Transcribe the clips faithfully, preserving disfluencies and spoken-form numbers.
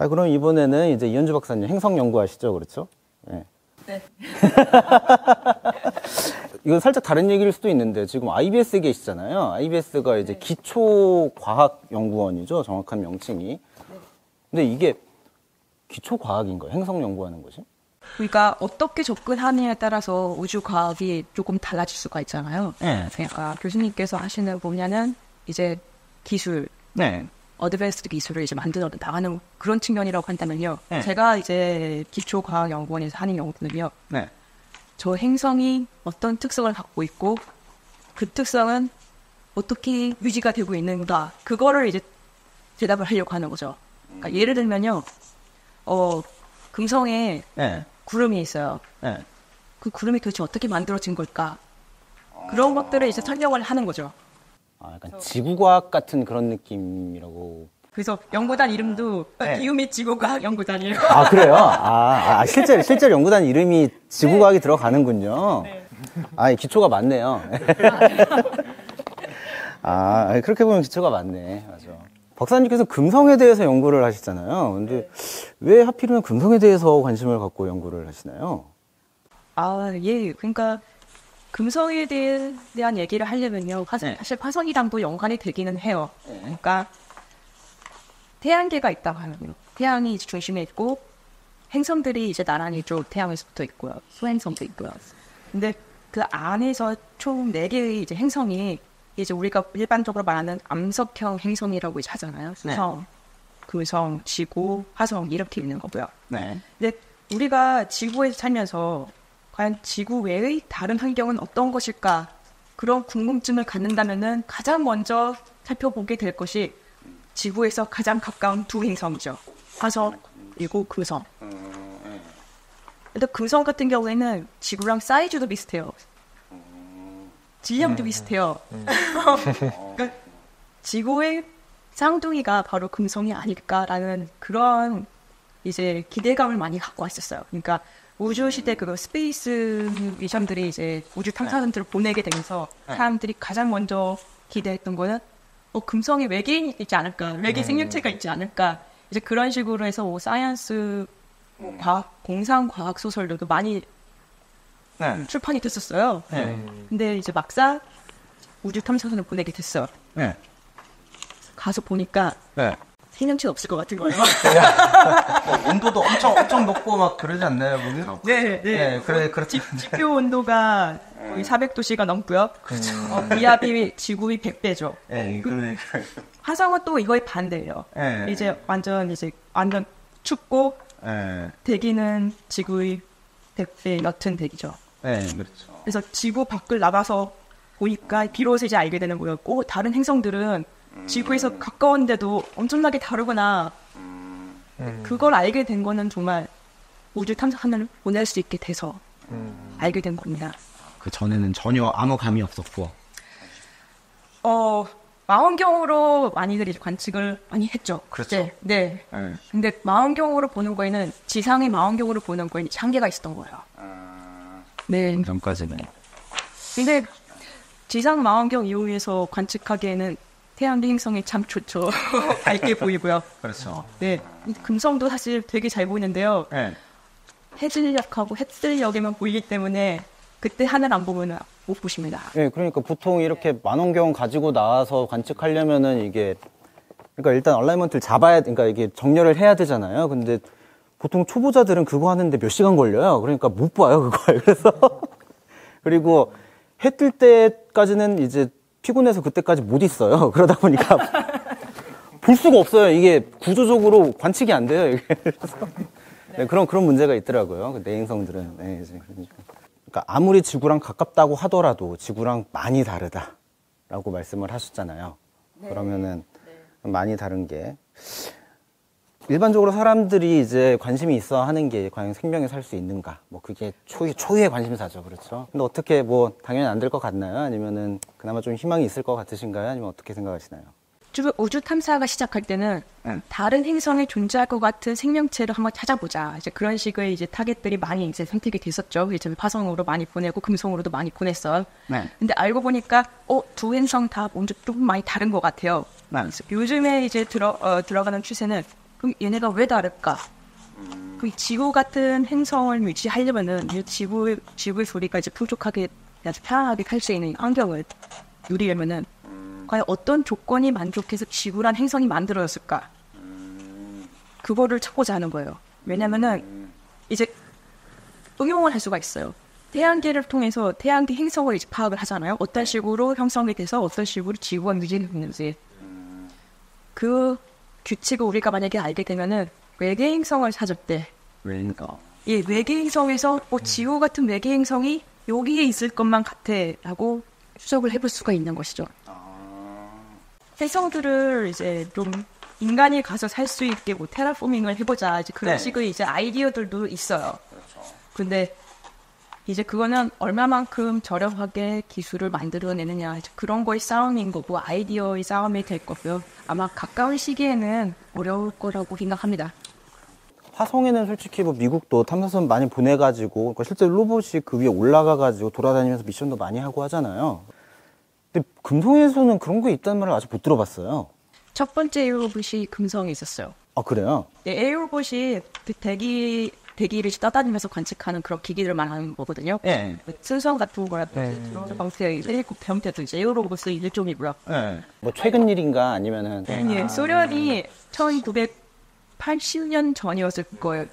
자, 그럼 이번에는 이제 이연주 박사님 행성 연구하시죠, 그렇죠? 네. 네. 이건 살짝 다른 얘기일 수도 있는데 지금 아이비에스에 계시잖아요. 아이비에스가 이제 네. 기초과학연구원이죠, 정확한 명칭이. 네. 근데 이게 기초과학인 거예요, 행성 연구하는 것이? 우리가 어떻게 접근하느냐에 따라서 우주과학이 조금 달라질 수가 있잖아요. 네. 그러니까 교수님께서 하시는 보면은 이제 기술, 네. 어드밴스드 기술을 이제 만들어 나가는 그런 측면이라고 한다면요. 네. 제가 이제 기초과학연구원에서 하는 연구는요. 네. 저 행성이 어떤 특성을 갖고 있고 그 특성은 어떻게 유지가 되고 있는가. 그거를 이제 대답을 하려고 하는 거죠. 그러니까 예를 들면요. 어, 금성에 네. 구름이 있어요. 네. 그 구름이 도대체 어떻게 만들어진 걸까? 그런 것들을 이제 설명을 하는 거죠. 아, 약간 그래서, 지구과학 같은 그런 느낌이라고. 그래서 연구단 이름도 네. 기우미 지구과학 연구단이에요. 아, 그래요? 아, 아 실제 실제 연구단 이름이 지구과학이 네. 들어가는군요. 네. 아, 기초가 많네요. 아, 그렇게 보면 기초가 많네. 맞아. 박사님께서 금성에 대해서 연구를 하시잖아요. 근데 네. 왜 하필이면 금성에 대해서 관심을 갖고 연구를 하시나요? 아, 예. 그러니까 금성에 대한 얘기를 하려면요. 사실, 네. 사실 화성이랑도 연관이 되기는 해요. 네. 그러니까 태양계가 있다고 하면 태양이 중심에 있고 행성들이 이제 나란히 좀 태양에서 붙어 있고요. 소행성도 있고요. 근데 그 안에서 총 네 개의 이제 행성이 이제 우리가 일반적으로 말하는 암석형 행성이라고 이제 하잖아요. 수성, 네. 금성, 지구, 화성 이렇게 있는 거고요. 네. 근데 우리가 지구에서 살면서 과연 지구 외의 다른 환경은 어떤 것일까? 그런 궁금증을 갖는다면은 가장 먼저 살펴보게 될 것이 지구에서 가장 가까운 두 행성이죠. 화성 그리고 금성. 일단 금성 같은 경우에는 지구랑 사이즈도 비슷해요. 질량도 음, 비슷해요. 음. 그러니까 지구의 쌍둥이가 바로 금성이 아닐까라는 그런 이제 기대감을 많이 갖고 왔었어요. 그러니까 우주 시대 그 스페이스 미션들이 이제 우주 탐사선들을 네. 보내게 되면서 사람들이 가장 먼저 기대했던 거는 어, 금성에 외계인이 있지 않을까, 외계 생명체가 있지 않을까. 이제 그런 식으로 해서 뭐 사이언스, 뭐 과학, 공상 과학 소설들도 많이 네. 출판이 됐었어요. 네. 근데 이제 막상 우주 탐사선을 보내게 됐어. 네. 가서 보니까 네. 생명체가 없을 것 같은 거예요. 온도도 엄청 엄청 높고 막 그러지 않나요, 분이? 네, 네. 네, 그래, 그렇죠. 지표 온도가 거의 사백 도씨가 넘고요. 그렇죠. 어, 기압이 지구의 백 배죠. 네, 그러네. 그, 화성은 또 이거의 반대예요. 네. 이제 완전 이제 완전 춥고 네. 대기는 지구의 백 배 옅은 대기죠. 네, 그렇죠. 그래서 지구 밖을 나가서 보니까 비로소 이제 알게 되는 거예요. 오, 다른 행성들은 지구에서 가까운데도 엄청나게 다르구나. 음. 그걸 알게 된 거는 정말 우주 탐사선을 보낼 수 있게 돼서 음. 알게 된 겁니다. 그 전에는 전혀 아무 감이 없었고. 어, 망원경으로 많이들 관측을 많이 했죠. 그렇죠. 네. 네. 네. 근데 망원경으로 보는 거에는 지상의 망원경으로 보는 거에는 한계가 있었던 거예요. 아... 네. 전까지는. 근데 지상 망원경 이용해서 관측하기에는 태양계 행성이 참 좋죠. 밝게 보이고요. 그렇죠. 네. 금성도 사실 되게 잘 보이는데요. 네. 해질녘하고 햇살녘에만 보이기 때문에 그때 하늘 안 보면 못 보십니다. 네, 그러니까 보통 이렇게 망원경 가지고 나와서 관측하려면은 이게 그러니까 일단 얼라이먼트를 잡아야 그러니까 이게 정렬을 해야 되잖아요. 근데 보통 초보자들은 그거 하는데 몇 시간 걸려요. 그러니까 못 봐요, 그걸. 그래서 그리고 해 뜰 때까지는 이제 피곤해서 그때까지 못 있어요. 그러다 보니까 볼 수가 없어요. 이게 구조적으로 관측이 안 돼요. 이게. 그래서 네, 그런 그런 문제가 있더라고요. 네 행성들은. 네, 이제 그러니까 아무리 지구랑 가깝다고 하더라도 지구랑 많이 다르다라고 말씀을 하셨잖아요. 네. 그러면은 네. 많이 다른 게 일반적으로 사람들이 이제 관심이 있어 하는 게 과연 생명이 살 수 있는가? 뭐 그게 초유, 초유의 관심사죠. 그렇죠. 근데 어떻게 뭐 당연히 안 될 것 같나요? 아니면은 그나마 좀 희망이 있을 것 같으신가요? 아니면 어떻게 생각하시나요? 우주, 우주 탐사가 시작할 때는 응. 다른 행성에 존재할 것 같은 생명체를 한번 찾아보자. 이제 그런 식의 이제 타겟들이 많이 이제 선택이 됐었죠. 이제 화성으로 많이 보내고 금성으로도 많이 보냈어요. 네. 근데 알고 보니까 어, 두 행성 다 먼저 조금 많이 다른 것 같아요. 네. 요즘에 이제 들어, 어, 들어가는 추세는 그럼 얘네가 왜 다를까? 음. 그 지구 같은 행성을 유지하려면은 지구의, 지구의 소리가 이제 풍족하게 아주 편안하게 살 수 있는 환경을 누리려면은 음. 과연 어떤 조건이 만족해서 지구란 행성이 만들어졌을까? 음. 그거를 찾고자 하는 거예요. 왜냐면은 음. 이제 응용을 할 수가 있어요. 태양계를 통해서 태양계 행성을 이제 파악을 하잖아요. 어떤 식으로 형성이 돼서 어떤 식으로 지구가 유지되는지. 그 규칙을 우리가 만약에 알게 되면은 외계 행성을 찾을 때 외인가? 예, 외계 행성에서 뭐 지구 같은 외계 행성이 여기에 있을 것만 같아라고 추적을 해볼 수가 있는 것이죠. 행성들을 이제 좀 인간이 가서 살 수 있게 뭐 테라포밍을 해보자 이제 그런 네. 식의 이제 아이디어들도 있어요. 그렇죠. 근데 이제 그거는 얼마만큼 저렴하게 기술을 만들어내느냐 그런 거의 싸움인 거고 아이디어의 싸움이 될 거고요. 아마 가까운 시기에는 어려울 거라고 생각합니다. 화성에는 솔직히 뭐 미국도 탐사선 많이 보내가지고 그러니까 실제로 로봇이 그 위에 올라가가지고 돌아다니면서 미션도 많이 하고 하잖아요. 근데 금성에서는 그런 게 있다는 말을 아직 못 들어봤어요. 첫 번째 에어로봇이 금성에 있었어요. 아 그래요? 네, 에어로봇이 그 대기 대기를 떠다니면서 관측하는 그런 기기들 말하는 거거든요. 예. 순선 같은 거라든지 드론 방패, 헬리콥터 형태도 이제 에어로봇의 일종이고요. 예. 뭐 최근 일인가 아니면은 네. 네. 아, 소련이 아, 천구백팔십 년 전이었을 거예요.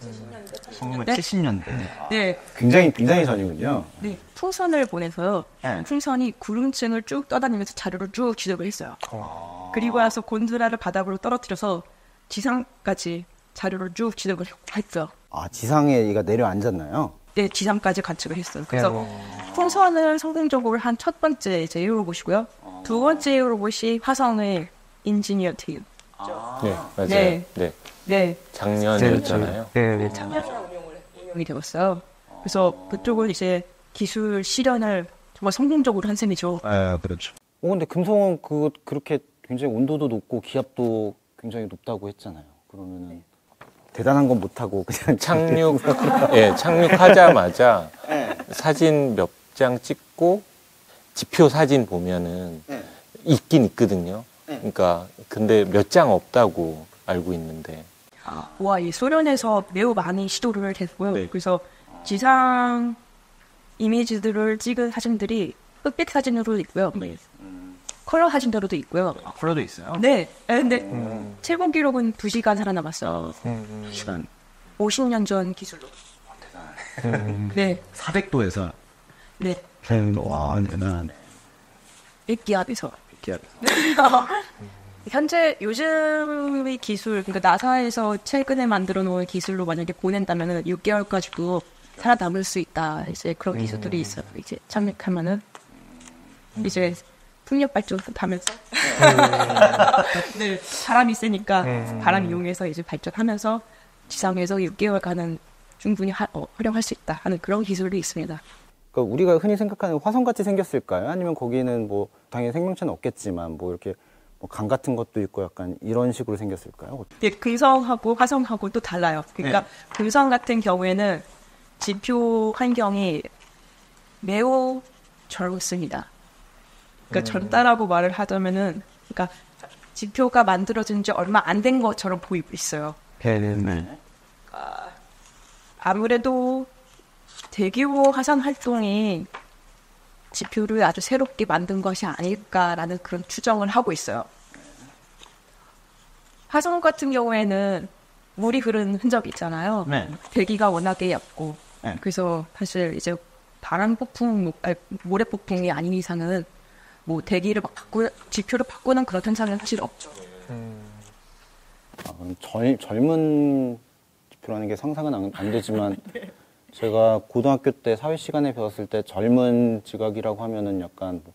천구백칠십 년대. 네. 네. 굉장히 굉장히 전이군요. 네. 풍선을 보내서요. 네. 풍선이 구름층을 쭉 떠다니면서 자료를 쭉 취득을 했어요. 아. 그리고 나서 곤드라를 바닥으로 떨어뜨려서 지상까지 자료를 쭉 취득을 했죠. 아, 지상에 얘가 내려앉았나요? 네, 지상까지 관측을 했어요. 그래서 네. 풍선을 성공적으로 한 첫 번째 이제 에어로봇이고요. 어... 두 번째 에어로봇이 화성의 인지니어 팀. 아... 네, 맞아요. 네, 네, 네. 작년이었잖아요. 네, 네. 작년에 운영이 되었어요. 그래서 그쪽은 이제 기술 실현을 정말 성공적으로 한 셈이죠. 아, 그렇죠. 어, 근데 금성은 그 그렇게 굉장히 온도도 높고 기압도 굉장히 높다고 했잖아요. 그러면은. 네. 대단한 건 못하고 그냥 착륙, 예, 착륙하자마자 네. 사진 몇 장 찍고 지표 사진 보면은 네. 있긴 있거든요. 네. 그러니까 근데 몇 장 없다고 알고 있는데. 아. 와, 이 소련에서 매우 많이 시도를 했고요. 네. 그래서 지상 이미지들을 찍은 사진들이 흑백 사진으로 있고요. 네. 컬러 사진대로도 있고요. 아, 컬러도 있어요? 네. 근데 음. 최고 기록은 두 시간 살아남았어요. 아, 음. 두 시간. 오십 년 전 기술로. 아, 대단하네. 음. 네. 사백 도에서. 네. 와, 대단하네. 일 기압에서. 일 기압에서. 현재 요즘의 기술, 그러니까 나사에서 최근에 만들어 놓은 기술로 만약에 보낸다면 육 개월까지도 살아남을 수 있다. 이제 그런 기술들이 음. 있어요. 이제 착륙하면은. 이제. 풍력 발전하면서 네, 바람이 세니까 음. 바람 이용해서 이제 발전하면서 지상에서 육 개월간은 충분히 하, 어, 활용할 수 있다 하는 그런 기술이 있습니다. 그러니까 우리가 흔히 생각하는 화성같이 생겼을까요? 아니면 거기는 뭐 당연히 생명체는 없겠지만 뭐 이렇게 뭐 강 같은 것도 있고 약간 이런 식으로 생겼을까요? 네, 금성하고 화성하고 또 달라요. 그러니까 네. 금성 같은 경우에는 지표 환경이 매우 젊습니다. 그러니까 젊다라고 말을 하자면은, 그러니까 지표가 만들어진 지 얼마 안 된 것처럼 보이고 있어요. 네, 네. 아, 아무래도 대규모 화산 활동이 지표를 아주 새롭게 만든 것이 아닐까라는 그런 추정을 하고 있어요. 화성 같은 경우에는 물이 흐른 흔적이 있잖아요. 네. 대기가 워낙에 얕고, 네. 그래서 사실 이제 바람 폭풍, 아니, 모래 폭풍이 아닌 이상은 뭐 대기를 막 바꾸, 지표를 바꾸는 그런 현상은 사실 없죠. 음. 아, 그럼 젊, 젊은 지표라는 게 상상은 안, 안 되지만 네. 제가 고등학교 때 사회 시간에 배웠을 때 젊은 지각이라고 하면은 약간 뭐,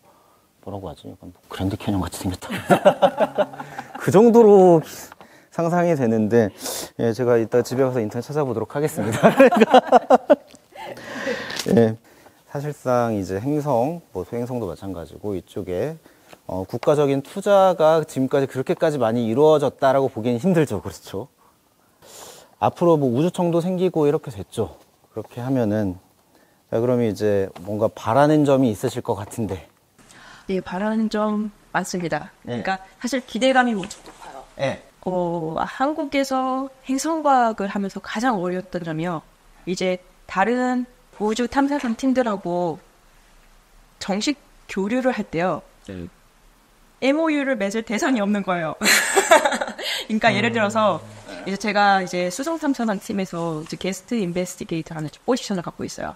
뭐라고 하지? 약간 뭐 그랜드 캐년 같이 생겼다. 그 정도로 상상이 되는데 예, 제가 이따 집에 가서 인터넷 찾아보도록 하겠습니다. 예. 사실상 이제 행성, 뭐 소행성도 마찬가지고 이쪽에 어, 국가적인 투자가 지금까지 그렇게까지 많이 이루어졌다라고 보기엔 힘들죠, 그렇죠? 앞으로 뭐 우주청도 생기고 이렇게 됐죠. 그렇게 하면은 자, 그러면 이제 뭔가 바라는 점이 있으실 것 같은데. 네, 바라는 점 많습니다. 네. 그러니까 사실 기대감이 엄청 높아요. 네. 어, 한국에서 행성과학을 하면서 가장 어려웠던 점이요. 이제 다른 우주 탐사선 팀들하고 정식 교류를 할 때요. 네. 엠오유를 맺을 대상이 없는 거예요. 그러니까 음... 예를 들어서 이제 제가 이제 수성 탐사선 팀에서 이제 게스트 인베스티게이터라는 포지션을 갖고 있어요.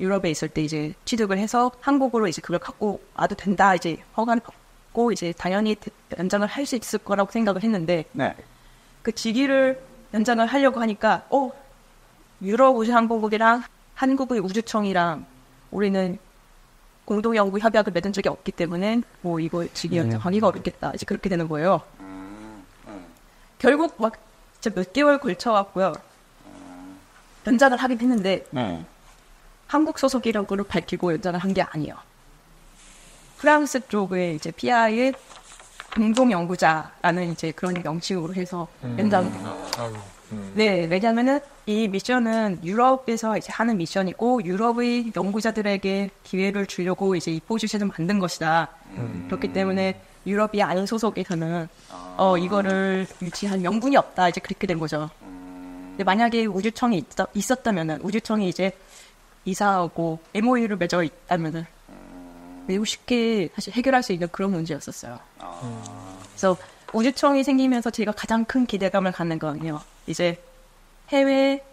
유럽에 있을 때 이제 취득을 해서 한국으로 이제 그걸 갖고 와도 된다 이제 허가를 받고 이제 당연히 연장을 할 수 있을 거라고 생각을 했는데 네. 그 직위를 연장을 하려고 하니까 어 유럽 우주항공국이랑 한국의 우주청이랑 우리는 공동 연구 협약을 맺은 적이 없기 때문에 뭐 이거 직위 연장하기가 어렵겠다 이제 그렇게 되는 거예요. 음, 음. 결국 막 진짜 몇 개월 걸쳐 왔고요. 음. 연장을 하긴 했는데. 네. 한국 소속이라고 밝히고 연장을 한 게 아니에요. 프랑스 쪽의 이제 피아의 공동 연구자라는 이제 그런 명칭으로 해서 연장. 음. 네, 왜냐하면은 이 미션은 유럽에서 이제 하는 미션이고 유럽의 연구자들에게 기회를 주려고 이제 이 포지션을 만든 것이다. 음. 그렇기 때문에 유럽이 아닌 소속에서는 어 이거를 유치한 명분이 없다. 이제 그렇게 된 거죠. 근데 만약에 우주청이 있다, 있었다면은 우주청이 이제 이사하고 엠오유를 맺어 있다면은 매우 쉽게 사실 해결할 수 있는 그런 문제였었어요. 아... 그래서 우주청이 생기면서 제가 가장 큰 기대감을 갖는 거는요. 이제 해외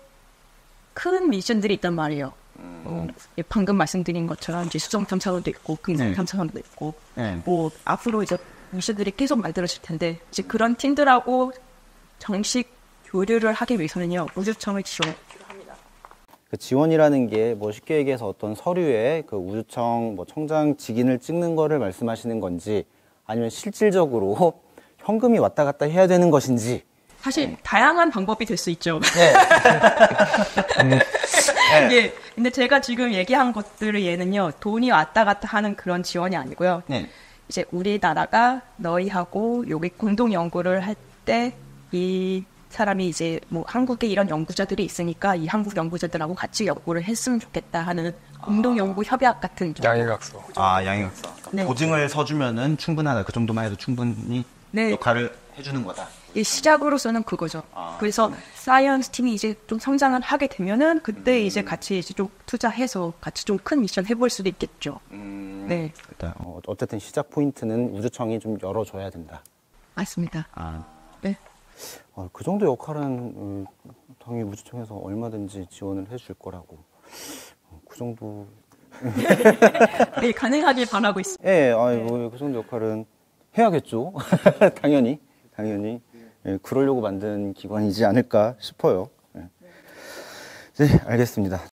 큰 미션들이 있단 말이에요. 음... 어, 방금 말씀드린 것처럼 이제 수성 탐사선도 있고 금성 탐사선도 있고 네. 뭐 앞으로 이제 미션들이 계속 만들어질 텐데 이제 그런 팀들하고 정식 교류를 하기 위해서는요 우주청을 지원. 그 지원이라는 게 뭐 쉽게 얘기해서 어떤 서류에 그 우주청 뭐 청장 직인을 찍는 거를 말씀하시는 건지 아니면 실질적으로 현금이 왔다 갔다 해야 되는 것인지 사실 네. 다양한 방법이 될 수 있죠. 네. 네. 예. 근데 제가 지금 얘기한 것들을 얘는요 돈이 왔다 갔다 하는 그런 지원이 아니고요. 네. 이제 우리나라가 너희하고 여기 공동 연구를 할 때 이 사람이 이제 뭐 한국에 이런 연구자들이 있으니까 이 한국 연구자들하고 같이 연구를 했으면 좋겠다 하는 공동 연구 협약 같은 정도. 양해각서. 아 양해각서. 네. 보증을 서주면은 충분하다. 그 정도만 해도 충분히 네. 역할을 해주는 거다. 이 시작으로서는 그거죠. 아, 그래서 네. 사이언스 팀이 이제 좀 성장을 하게 되면은 그때 음. 이제 같이 이제 좀 투자해서 같이 좀 큰 미션 해볼 수도 있겠죠. 음. 네. 일단 어, 어쨌든 시작 포인트는 우주청이 좀 열어줘야 된다. 맞습니다. 아. 네. 아, 그 정도 역할은 음, 당연히 우주청에서 얼마든지 지원을 해줄 거라고 어, 그 정도 네 가능하길 바라고 있습니다. 예, 아, 뭐, 그 정도 역할은 해야겠죠. 당연히 당연히 예, 그러려고 만든 기관이지 않을까 싶어요. 예. 네 알겠습니다.